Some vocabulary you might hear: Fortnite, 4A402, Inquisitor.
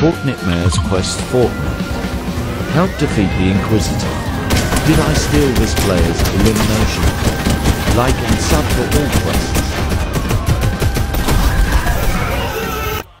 Fortnightmare's quest Fortnite. Help defeat the Inquisitor. Did I steal this player's elimination? Like and sub for all quests.